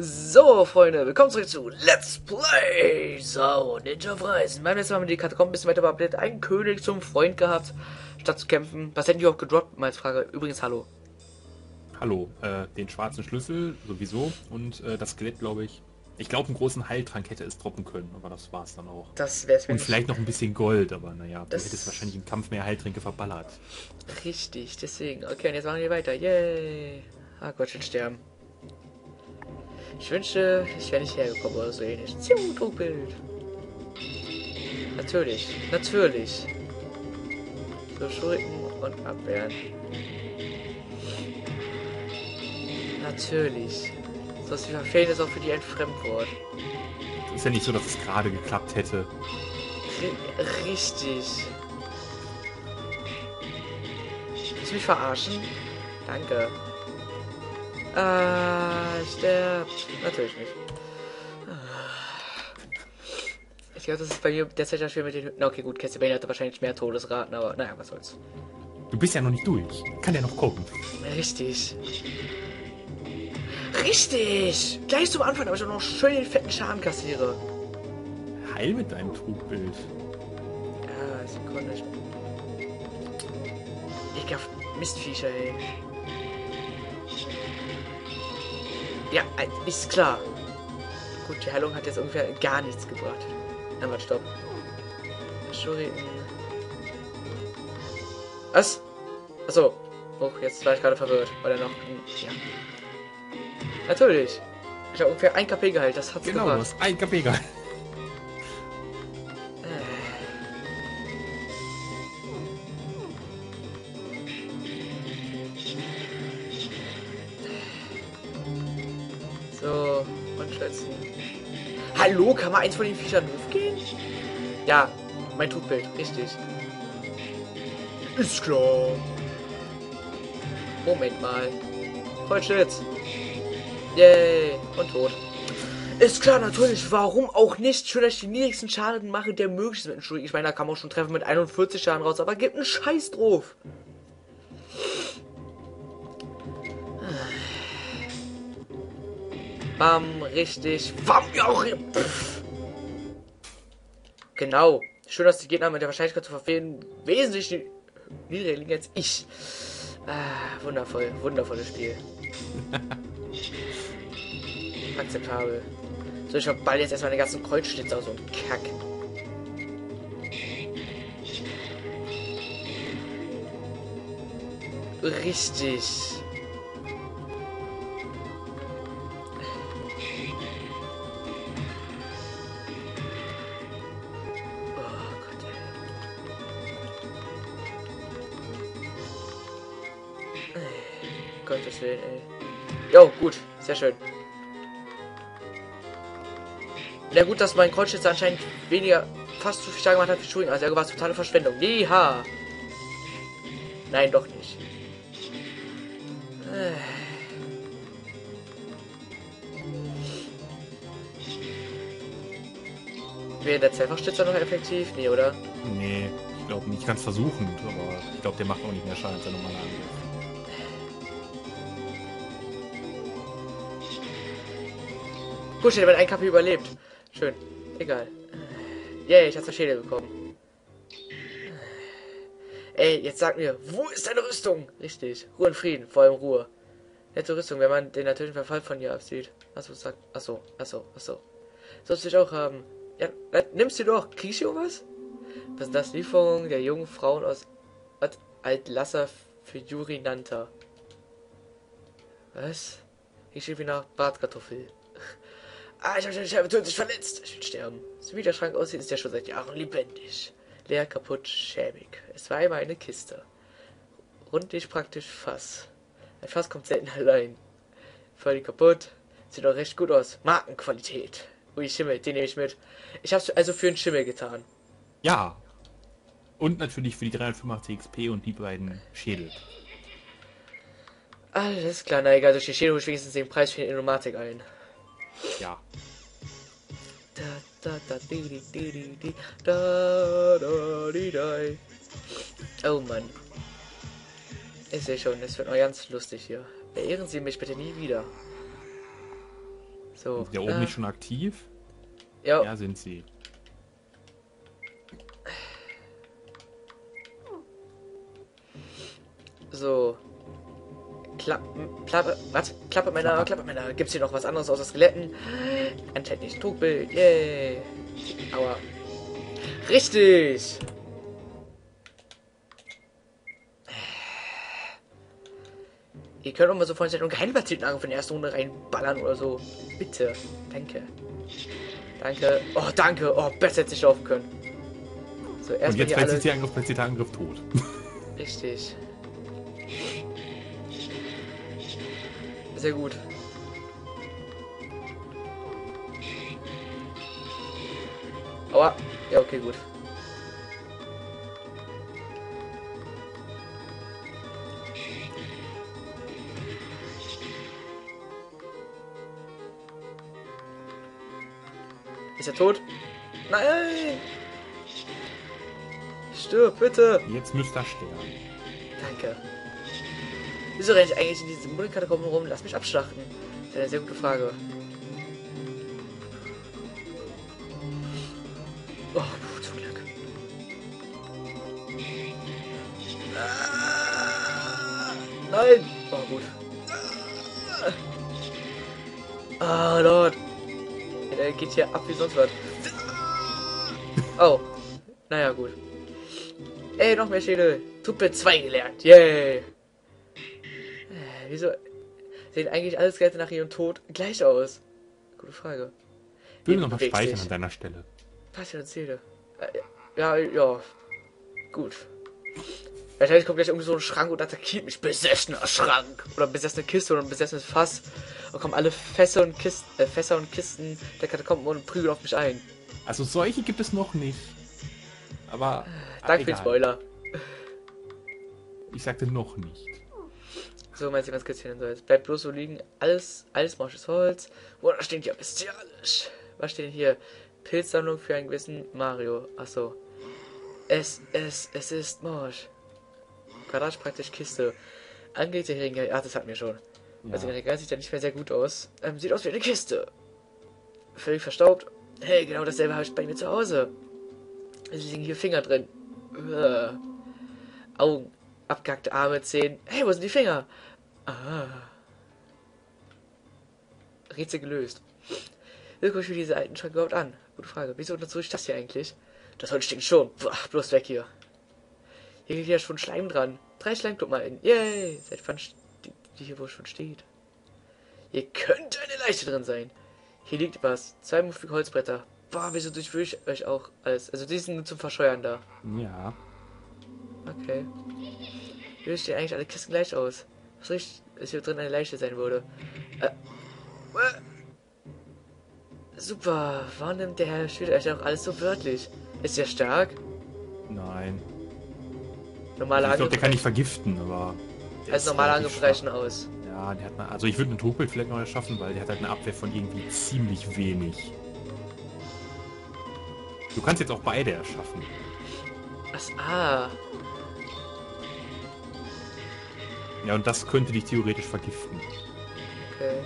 So, Freunde, willkommen zurück zu Let's Play! So, Ninja auf Reisen. Beim letzten Mal haben wir die Katakomben ein bisschen weiter beupdatet. Einen König zum Freund gehabt, statt zu kämpfen. Was hätten die überhaupt gedroppt? Mal als Frage. Übrigens, hallo. Hallo, den schwarzen Schlüssel sowieso und das Skelett, glaube ich. Ich glaube, einen großen Heiltrank hätte es droppen können, aber das war's dann auch. Das wär's mir. Und vielleicht noch ein bisschen Gold, aber naja, das hätte es wahrscheinlich im Kampf mehr Heiltränke verballert. Richtig, deswegen. Okay, und jetzt machen wir weiter. Yay! Ah Gott, schon sterben. Ich wünschte, ich wäre nicht hergekommen oder so ähnlich. Ziemlich Druckbild. Natürlich, natürlich. So, Schurken und abwehren. Natürlich. Das Verfehlen ist auch für die ein Fremdwort. Ist ja nicht so, dass es gerade geklappt hätte. Richtig. Willst du mich verarschen? Danke. Sterbt. Natürlich nicht. Ich glaube, das ist bei mir derzeit das Spiel mit den... Na okay, gut, Castlevania hatte wahrscheinlich mehr Todesraten, aber naja, was soll's. Du bist ja noch nicht durch. Kann ja noch kommen. Richtig. Richtig! Gleich zum Anfang, aber ich auch noch schön den fetten Schaden kassiere. Heil mit deinem Trugbild. Ah, Sekunde. Ich hab Mistviecher, ey. Ja, ist klar. Gut, die Heilung hat jetzt ungefähr gar nichts gebracht. Na, warte, stopp. Entschuldigung. Was? Achso. Oh, jetzt war ich gerade verwirrt. Oder noch. Ja. Natürlich. Ich habe ungefähr 1 KP geheilt, das hat's genau gebracht. Genau, 1 KP geheilt. So, und schätzen. Hallo, kann man eins von den Viechern hochgehen? Ja, mein Trugbild, richtig. Ist klar. Moment mal. Holzschnitz. Yay, und tot. Ist klar, natürlich, warum auch nicht? Schön, dass ich den niedrigsten Schaden mache, der möglich ist. Entschuldigung, ich meine, da kann man auch schon treffen mit 41 Schaden raus, aber gibt einen Scheiß drauf. Bam, richtig. Bam, ja, pff. Genau. Schön, dass die Gegner mit der Wahrscheinlichkeit zu verfehlen wesentlich niedriger liegen als ich. Wundervoll, wundervolles Spiel. Akzeptabel. So, ich verball jetzt erstmal den ganzen Kreuzschlitz aus und Kack. Richtig. Oh Gott. Gottes Willen, ey. Jo, gut. Sehr schön. Ja gut, dass mein Kreuzschütze anscheinend weniger, fast zu viel Schaden gemacht hat für Schuhe, also er war totale Verschwendung. Jeha! Nein, doch nicht. Wäre der Zweifachstützer noch effektiv? Nee, oder? Nee, ich glaube nicht. Ich kann es versuchen, aber ich glaube, der macht auch nicht mehr Schaden als der normale Angriff. Gut, ich habe ein KP überlebt. Schön. Egal. Yay, ich habe zwei Schädel bekommen. Ey, jetzt sag mir, wo ist deine Rüstung? Richtig. Ruhe und Frieden, vor allem Ruhe. Nette Rüstung, wenn man den natürlichen Verfall von dir absieht. Achso, sag. Achso, achso, achso. Sollst du dich auch haben. Ja, nimmst du doch. Kriegst du was? Was ist das? Lieferung der jungen Frauen aus Altlasser für Juri Nanta. Was? Ich schiebe nach Bratkartoffel. Ah, ich habe tödlich verletzt. Ich will sterben. So wie der Schrank aussieht, ist er schon seit Jahren lebendig. Leer, kaputt, schäbig. Es war einmal eine Kiste. Rundlich praktisch Fass. Ein Fass kommt selten allein. Völlig kaputt. Sieht doch recht gut aus. Markenqualität. Ui, Schimmel, den nehme ich mit. Ich habe es also für einen Schimmel getan. Ja. Und natürlich für die 385 XP und die beiden Schädel. Alles klar, na egal. Durch die Schädel hole ich wenigstens den Preis für die Innomatik ein. Ja. Oh Mann. Ich sehe schon, es wird noch ganz lustig hier. Beehren Sie mich bitte nie wieder. So. Ist der oben nicht schon aktiv? Jo. Ja, sind sie. So. Klappe Männer. Gibt's hier noch was anderes außer Skeletten? Anscheinend nicht. Trugbild. Yay. Aua. Richtig! Ihr könnt auch mal so vorhin sein und Geheimratsanlagen von der ersten Runde reinballern oder so. Bitte. Danke. Danke. Oh, danke. Oh, besser hätte ich laufen können. So, erstmal. Und jetzt platziert der Angriff, tot. Richtig. Sehr gut. Aua. Ja, okay, gut. Ist er tot? Nein! Stirb, bitte! Jetzt müsst ihr sterben. Danke. Wieso renne ich eigentlich in diese Muddelkatakomben rum? Lass mich abschlachten. Das ist eine sehr gute Frage. Oh, zum Glück. Nein! Oh, gut. Ah, Lord. Er geht hier ab wie sonst was. Oh. Naja, gut. Ey, noch mehr Schädel. Truppe 2 gelernt. Yay. Wieso sehen eigentlich alle Skelette nach ihrem Tod gleich aus? Gute Frage. Ich will nochmal speichern an deiner Stelle. Passt Zähne. Ja. Gut. Wahrscheinlich kommt gleich irgendwie so ein Schrank und attackiert mich. Besessener Schrank. Oder besessene Kiste oder ein besessenes Fass. Und kommen alle Fässer und Kisten, der Katakomben und prügeln auf mich ein. Also solche gibt es noch nicht. Aber. Danke für den Spoiler. Ich sagte noch nicht. So, meinst du, was Kistchen soll? Es bleibt bloß so liegen. Alles morsches Holz. Boah, das stinkt ja bestialisch. Was steht denn hier? Pilzsammlung für einen gewissen Mario. Achso. Es ist morsch. Quadratisch praktisch Kiste. Angelegte Heringe. Ach, das hatten wir schon. Ja. Also, der Geist sieht ja nicht mehr sehr gut aus. Sieht aus wie eine Kiste. Völlig verstaubt. Hey, genau dasselbe habe ich bei mir zu Hause. Es liegen hier Finger drin. Augen. Abgehackte Arme, Zehen. Hey, wo sind die Finger? Ah. Rätsel gelöst. Wie gucke ich mir diese alten Schrank überhaupt an? Gute Frage. Wieso untersuche ich das hier eigentlich? Das Holz stinkt schon. Boah, bloß weg hier. Hier geht ja schon Schleim dran. 3 Schleimkluppen. Yay! Seit wann die hier wohl schon steht? Hier könnte eine Leiche drin sein. Hier liegt was. 2 muffige Holzbretter. Boah, wieso durchführe ich euch auch alles? Also die sind nur zum Verscheuern da. Ja. Okay. Hier stehen eigentlich alle Kisten gleich aus. Was riecht, dass hier drin eine Leiche sein würde? Super, warum nimmt der Herr Schüler euch auch alles so wörtlich? Ist der stark? Nein. Normaler Angriff. Ich glaube, der kann nicht vergiften, aber. Also normaler Angriff reichen aus. Ja, der hat eine. Also ich würde ein Trugbild vielleicht noch erschaffen, weil der hat halt eine Abwehr von irgendwie ziemlich wenig. Du kannst jetzt auch beide erschaffen. Was? Ah. Ja, und das könnte dich theoretisch vergiften. Okay.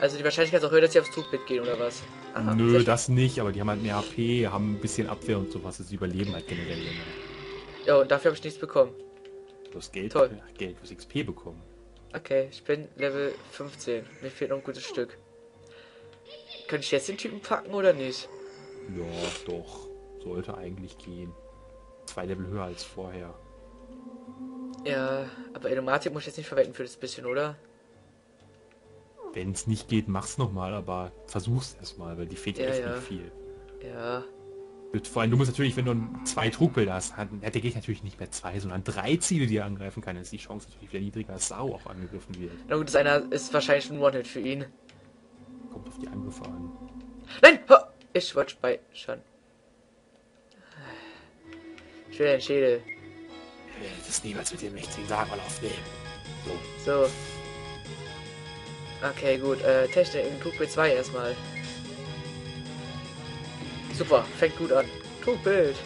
Also die Wahrscheinlichkeit ist auch höher, dass sie aufs Trugbild gehen, oder was? Aha, nö, das nicht, aber die haben halt mehr HP, haben ein bisschen Abwehr und sowas. Sie überleben halt generell länger. Ja, und dafür habe ich nichts bekommen. Du hast Geld? Toll. Ach, Geld, du hast XP bekommen. Okay, ich bin Level 15. Mir fehlt noch ein gutes Stück. Könnte ich jetzt den Typen packen, oder nicht? Ja, doch. Sollte eigentlich gehen. 2 Level höher als vorher. Ja, aber Elomatik muss ich jetzt nicht verwenden für das bisschen, oder? Wenn es nicht geht, mach's nochmal, aber versuch's erstmal, weil die fehlt ja, echt nicht viel. Ja. Vor allem, du musst natürlich, wenn du 2 Trugbilder hast, der geht natürlich nicht mehr 2, sondern 3 Ziele, die er angreifen kann, dann ist die Chance natürlich wieder niedriger, dass Sau auch angegriffen wird. Na gut, das einer ist wahrscheinlich ein One-Hit für ihn. Kommt auf die Angriffe an. Nein! Ich wollte speichern. Ich will einen Schädel. Das ist niemals mit dem mächtigen Sagen mal aufnehmen. So. So. Okay, gut. Technik in Trugbild 2 erstmal. Super, fängt gut an. Trugbild.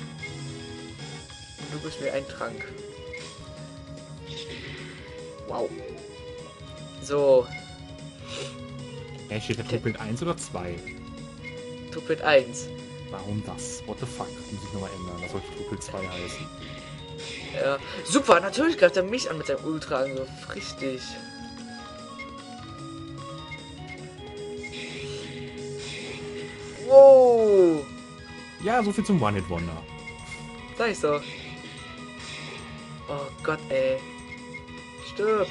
Du gibst mir einen Trank. Wow. So. Hey, steht da Flugbild 1 oder 2? Flugbild 1. Warum das? What the fuck? Das muss ich nochmal ändern. Das sollte Flugbild 2 heißen. Ja. Super, natürlich greift er mich an mit seinem Ultraangriff. Richtig. Wow. Ja, so viel zum One-Hit-Wonder. Sag ich so. Oh Gott, ey. Stirb.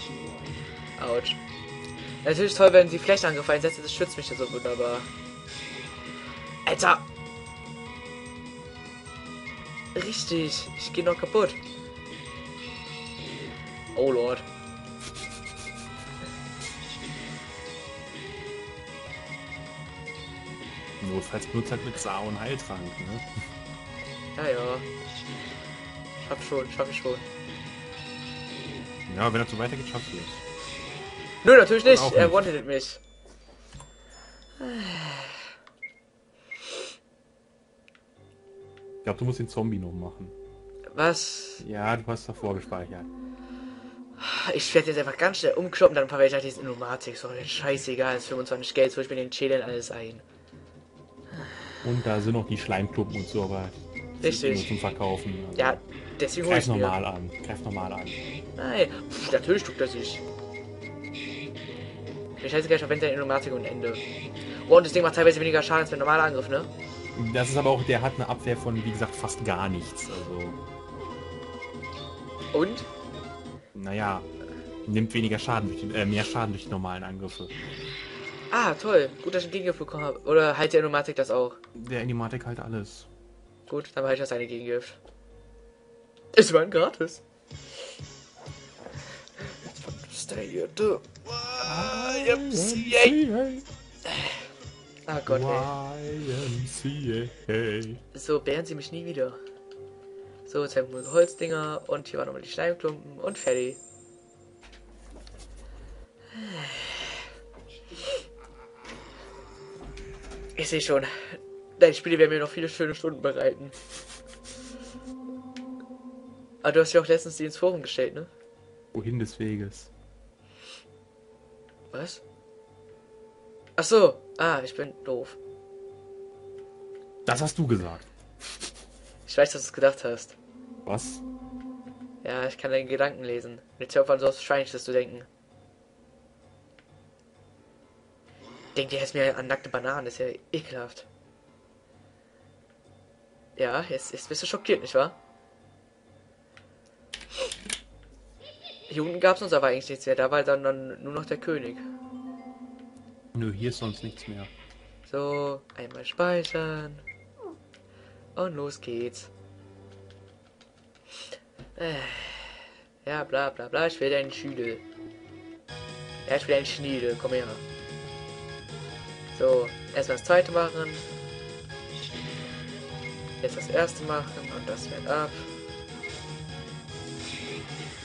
Autsch. Natürlich toll, wenn die Flächen angefallen sind. Das schützt mich ja so wunderbar. Alter! Richtig. Ich gehe noch kaputt. Oh Lord. Notfalls benutzt halt mit Sao und Heiltrank, ne? Ja, ja. Schaff ich schon. Ja, wenn das so weitergeht, schafft ich es. Nö, natürlich nicht. Auch er one-hitted mich. Ich glaube, du musst den Zombie noch machen. Was? Ja, du hast davor gespeichert. Ich werde jetzt einfach ganz schnell umkloppen, dann verwende ich halt diesen Nomatik. So, jetzt scheißegal, das ist 25 Geld, hol ich mir den Schädel alles ein. Und da sind noch die Schleimkluppen und so, aber... Richtig. Nur zum Verkaufen. Also ja, deswegen hol ich mir. Greif normal an. Nein, pff, natürlich tut das nicht. Ich heiße gleich auf Ende der Innomatik und Ende. Oh, und das Ding macht teilweise weniger Schaden als ein normaler Angriff, ne? Das ist aber auch, der hat eine Abwehr von, wie gesagt, fast gar nichts, also... Und? Naja, nimmt weniger Schaden, mehr Schaden durch die normalen Angriffe. Ah, toll. Gut, dass ich einen Gegengriff bekommen habe. Oder halt der Innomatik das auch? Der Innomatik halt alles. Gut, dann behalte ich das eine Gegengriff. Ist mein gratis. YMCA. Ah Gott, ey. YMCA. So, bären sie mich nie wieder. So, jetzt haben wir Holzdinger und hier waren nochmal die Schleimklumpen und fertig. Ich sehe schon. Deine Spiele werden mir noch viele schöne Stunden bereiten. Aber du hast ja auch letztens die ins Forum gestellt, ne? Wohin des Weges? Was? Ach so. Ah, ich bin doof. Das hast du gesagt. Ich weiß, dass du es gedacht hast. Was? Ja, ich kann deine Gedanken lesen. Jetzt hör auf, an so was Schweiniges zu denken. Denkt ihr, es mir an nackte Bananen? Das ist ja ekelhaft. Ja, jetzt bist du schockiert, nicht wahr? Hier unten gab es uns aber eigentlich nichts mehr. Da war dann nur noch der König. Nö, hier ist sonst nichts mehr. So, einmal speichern. Und los geht's. Ja, bla bla bla. Ich will deinen Schniedel. Ja, ich will deinen Schniedel. Komm her. So, erstmal das zweite machen. Jetzt das erste machen und das fällt ab.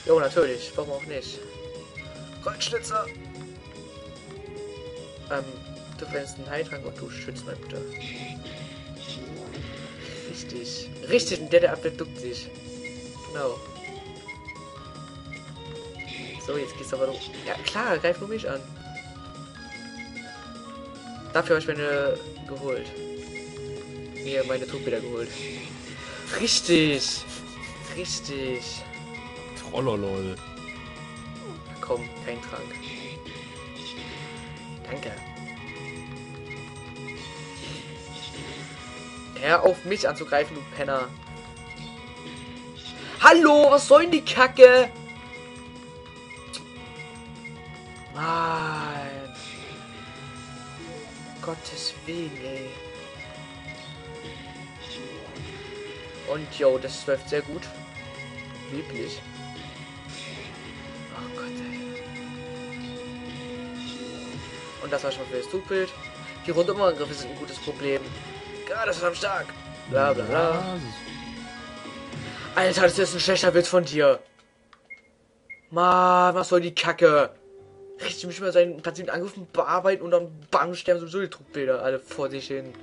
Jo, natürlich. Warum auch nicht? Goldschnitzer! Du fällst einen Heiltrank und du schützt meine Mutter. Richtig. Richtig, und der Abwehr duckt sich. Genau. So, jetzt geht's aber los. Ja, klar, greif nur mich an. Dafür habe ich meine geholt. Mir meine Truppe wieder geholt. Richtig. Richtig. Trollolol. Komm, kein Trank. Danke. Hör auf mich anzugreifen, du Penner. Hallo, was soll denn die Kacke? Nein. Gottes Willen, ey. Und yo, das läuft sehr gut. Wirklich. Oh Gott, ey. Und das war schon mal für das Zugbild. Die Rundumangriffe sind ein gutes Problem. Ja, das ist am stark. Bla bla bla. Alter, das ist ein schlechter Witz von dir. Mann, was soll die Kacke? Richtig, mich über seinen passiven Angriffen bearbeiten und dann bam, sterben sowieso die Trugbilder alle vor sich hin.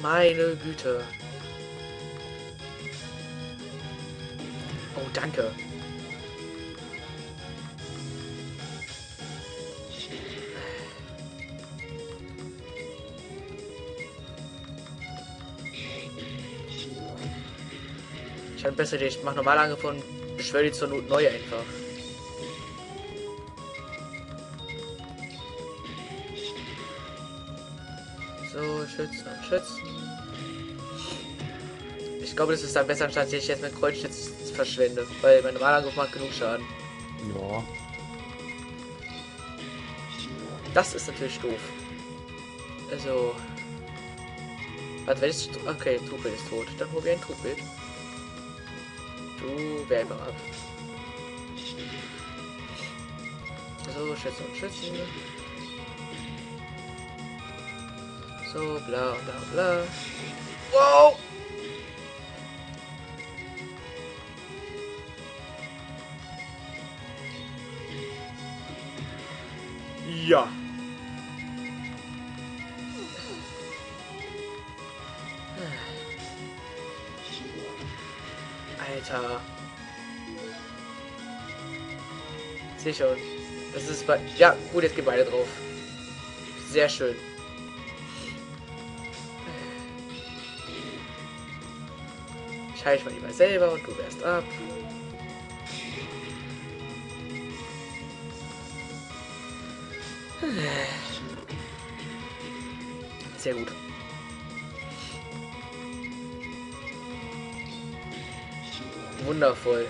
Meine Güte. Oh, danke. Ich habe besser, ich mache normal Angriff und beschwöre die zur Not neu einfach. So, schützen und schützen. Ich glaube, das ist dann besser, anstatt ich jetzt mit Kreuzschütz verschwende, weil mein normaler Angriff macht genug Schaden. Ja. Das ist natürlich doof. Also. Warte, wenn ich. Okay, Trugbild ist tot. Dann probieren wir ein Trugbild. Du wehr einfach ab. So, schützen und schützen. So, bla bla bla. Wow! Ja. Alter. Sieh schon. Das ist bei... Ja, gut, jetzt gehen beide drauf. Sehr schön. Ich heile mal lieber selber und du wärst ab. Sehr gut. Wundervoll.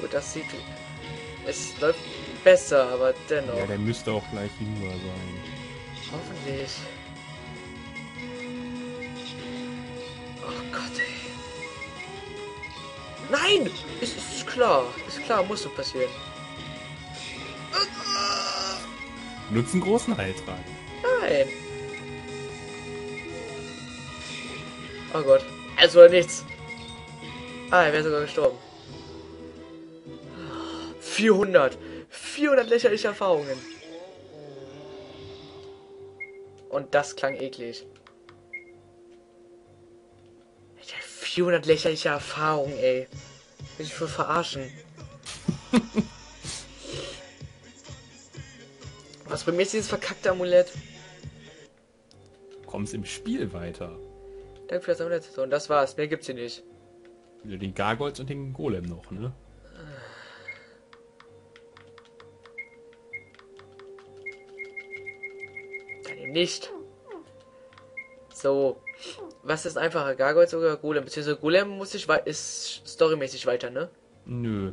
Gut, das sieht... Es läuft besser, aber dennoch... Ja, der müsste auch gleich hinüber sein. Hoffentlich. Oh Gott, ey. Nein! Ist klar. Ist klar, muss so passieren. Nutzen großen Heiltrank. Nein. Oh Gott. Alles oder nichts. Ah, er wäre sogar gestorben. 400. 400 lächerliche Erfahrungen. Und das klang eklig. 400 lächerliche Erfahrungen, ey. Will ich wohl verarschen. Was bringt mir jetzt dieses verkackte Amulett? Du kommst im Spiel weiter. Danke für das Amulett. So, und das war's. Mehr gibt's hier nicht. Den Gargoyles und den Golem noch, ne? Dann eben nicht. So. Was ist einfacher? Gargoyles oder Golem? Beziehungsweise Golem muss ich ist storymäßig weiter, ne? Nö.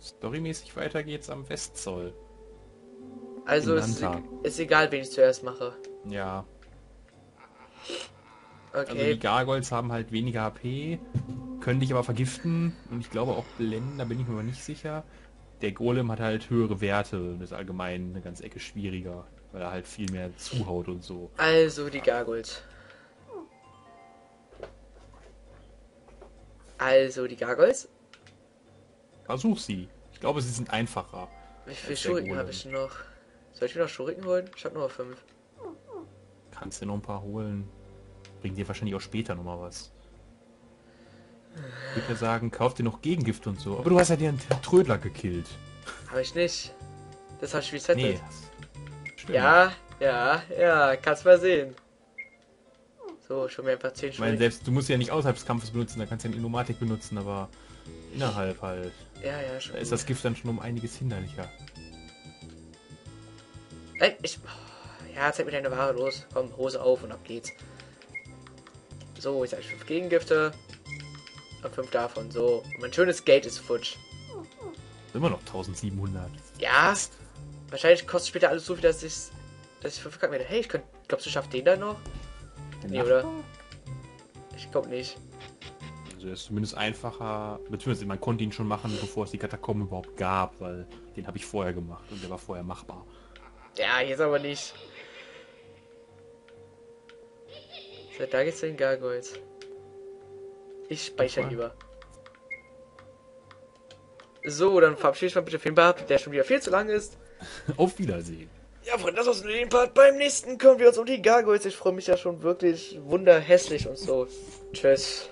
Storymäßig weiter geht's am Westzoll. Also ist egal, wen ich zuerst mache. Ja. Okay. Also die Gargoyles haben halt weniger HP, können dich aber vergiften und ich glaube auch blenden, da bin ich mir aber nicht sicher. Der Golem hat halt höhere Werte und ist allgemein eine ganze Ecke schwieriger, weil er halt viel mehr zuhaut und so. Also die Gargoyles. Versuch sie. Ich glaube, sie sind einfacher. Wie viele Schuriken habe ich noch? Soll ich mir noch Schuriken holen? Ich habe nur noch 5. Kannst du noch ein paar holen? Bringt dir wahrscheinlich auch später nochmal was. Ich würde ja sagen, kauf dir noch Gegengift und so. Aber du hast ja den Trödler gekillt. Habe ich nicht. Das habe ich resettet. Nee. Ja. Kannst mal sehen. So, schon mir einfach 10 Schuriken. Ich meine, selbst du musst ja nicht außerhalb des Kampfes benutzen. Da kannst du ja Innomatik benutzen, aber innerhalb halt. Ja, schon. Da ist das Gift dann schon um einiges hinderlicher. Ja, zeig mir deine Ware los. Komm, Hose auf und ab geht's. So, jetzt habe ich 5 Gegengifte. Und 5 davon. So. Und mein schönes Geld ist futsch. Immer noch 1700. Ja. Wahrscheinlich kostet später alles so viel, dass ich verkackt werde. Hey, ich könnte. Glaubst du, schaffst den dann noch? Nee, oder? Ich glaube nicht. Also er ist zumindest einfacher, beziehungsweise man konnte ihn schon machen, bevor es die Katakomben überhaupt gab, weil den habe ich vorher gemacht und der war vorher machbar. Ja, jetzt aber nicht. So, da geht's den Gargoyles. Ich speichere lieber. So, dann verabschiede ich mal bitte den Part, der schon wieder viel zu lang ist. Auf Wiedersehen. Ja, Freunde, das war's mit dem Part. Beim nächsten kümmern wir uns um die Gargoyles. Ich freue mich ja schon wirklich wunderhässlich und so. Tschüss.